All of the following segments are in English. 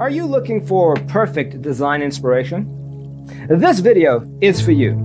Are you looking for perfect design inspiration? This video is for you.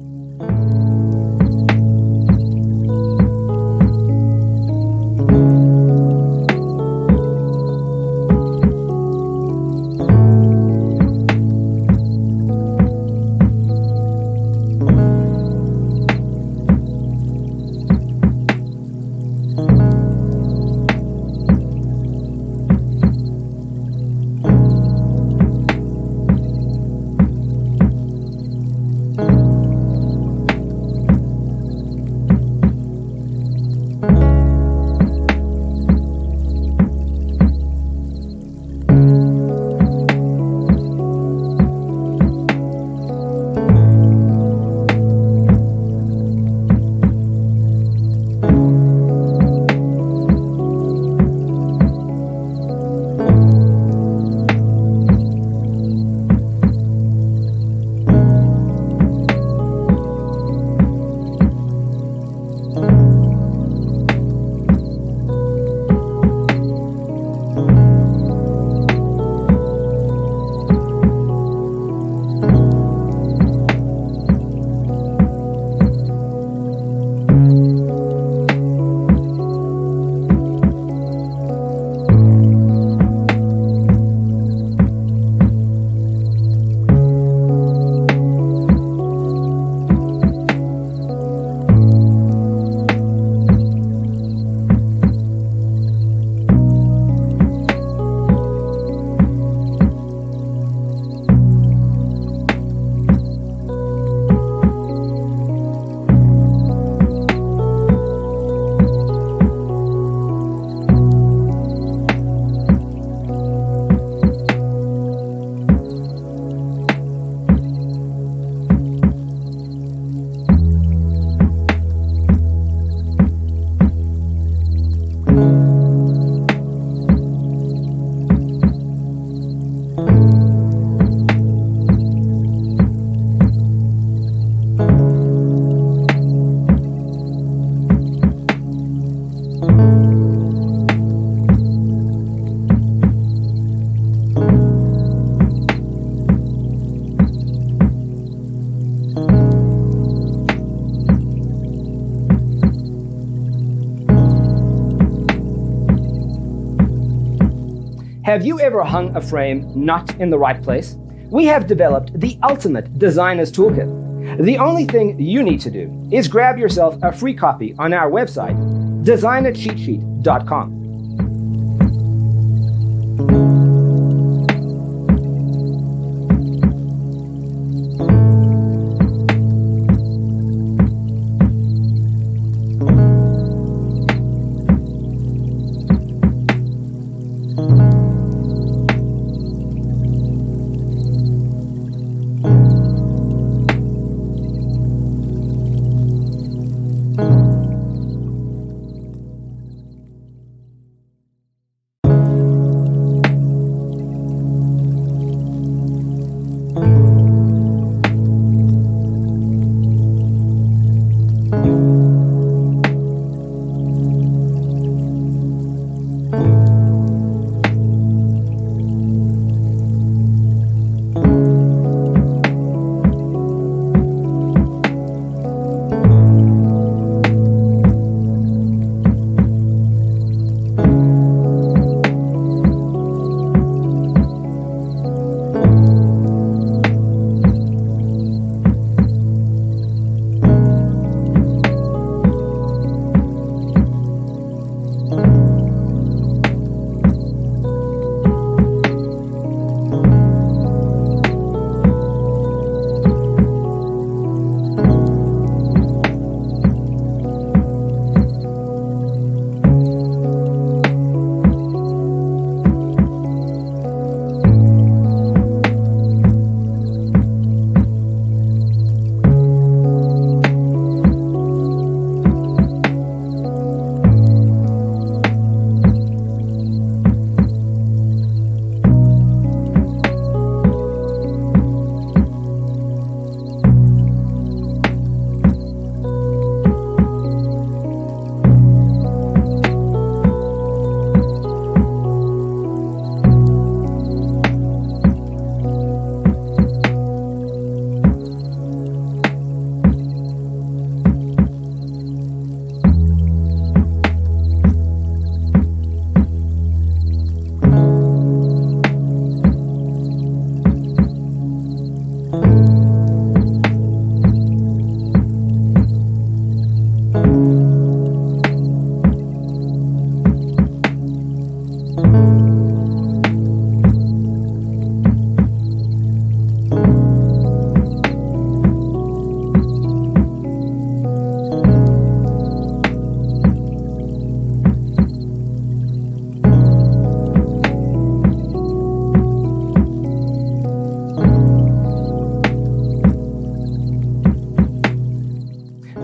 Have you ever hung a frame not in the right place? We have developed the ultimate designer's toolkit. The only thing you need to do is grab yourself a free copy on our website, designercheatsheet.com.